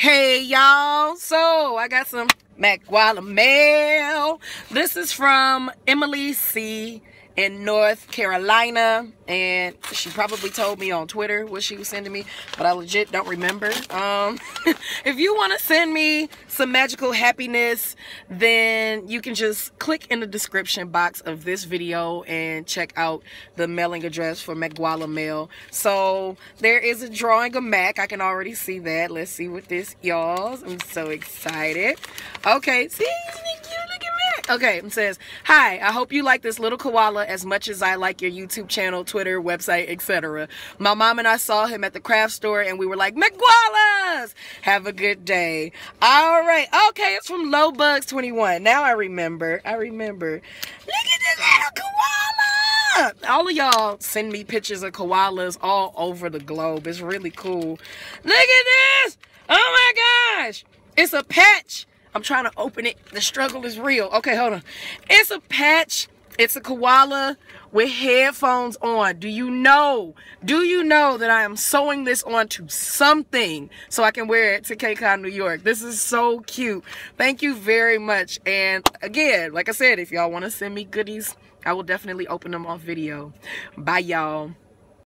Hey y'all, so I got some MACGoala Mail. This is from Emily C. in North Carolina, and she probably told me on Twitter what she was sending me, but I legit don't remember. If you want to send me some magical happiness, then you can just click in the description box of this video and check out the mailing address for MACGoala Mail. So there is a drawing of Mac. I can already see that. Let's see what this, y'all. I'm so excited. Okay, see, isn't he cute? Look at Mac. Okay, it says, "Hi, I hope you like this little koala as much as I like your YouTube channel, Twitter, website, etc. My mom and I saw him at the craft store and we were like, MACGoalas! Have a good day." All right. Okay, it's from Lowbugs21. Now I remember. Look at this little koala! All of y'all send me pictures of koalas all over the globe. It's really cool. Look at this! Oh my gosh! It's a patch. I'm trying to open it. The struggle is real. Okay, hold on. It's a patch. It's a koala with headphones on. Do you know that I am sewing this onto something so I can wear it to KCON New York? This is so cute. Thank you very much. And again, like I said, if y'all want to send me goodies, I will definitely open them on video. Bye, y'all.